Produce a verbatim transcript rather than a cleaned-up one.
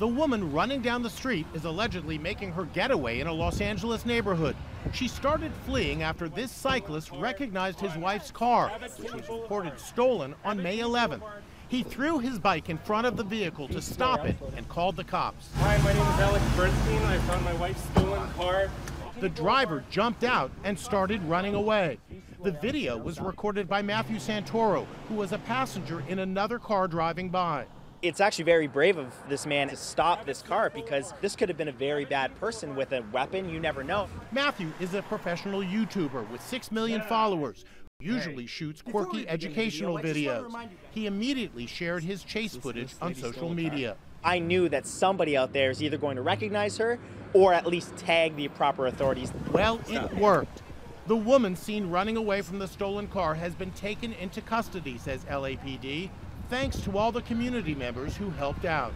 The woman running down the street is allegedly making her getaway in a Los Angeles neighborhood. She started fleeing after this cyclist recognized his wife's car, which was reported stolen on May eleventh. He threw his bike in front of the vehicle to stop it and called the cops. Hi, my name is Alex Bernstein. I found my wife's stolen car. The driver jumped out and started running away. The video was recorded by Matthew Santoro, who was a passenger in another car driving by. It's actually very brave of this man to stop this car because this could have been a very bad person with a weapon. You never know. Matthew is a professional YouTuber with six million followers, who usually shoots quirky educational videos. He immediately shared his chase footage on social media. I knew that somebody out there is either going to recognize her or at least tag the proper authorities. Well, it worked. The woman seen running away from the stolen car has been taken into custody, says L A P D, thanks to all the community members who helped out.